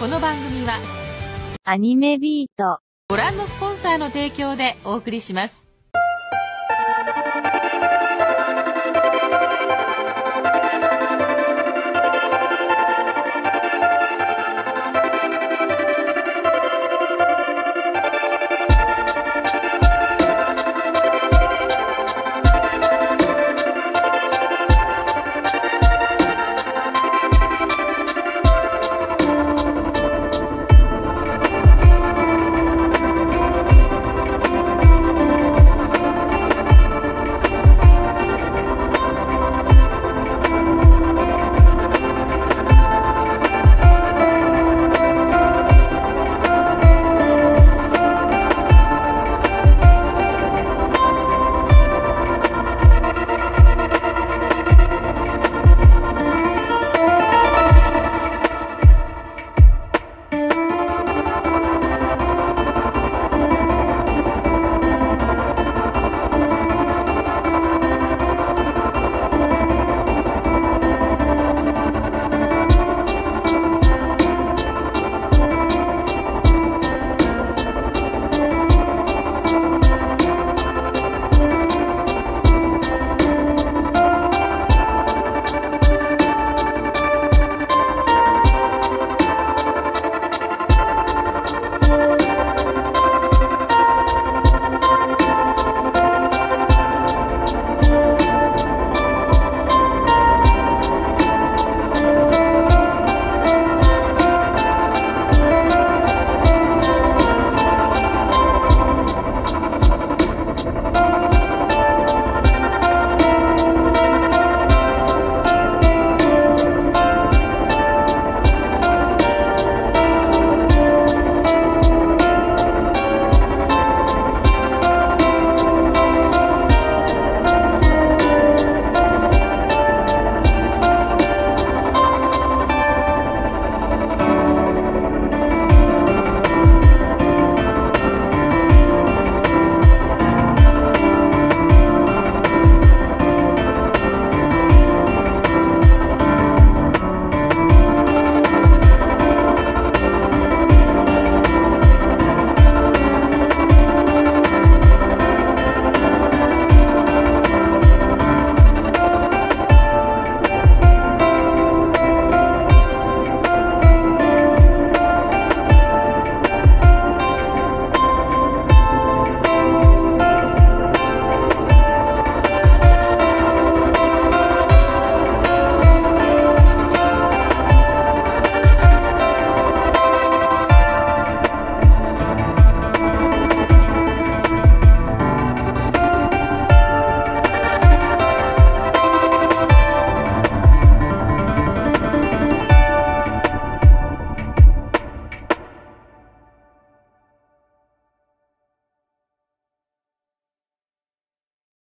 この番組はアニメビートご覧のスポンサーの提供でお送りします。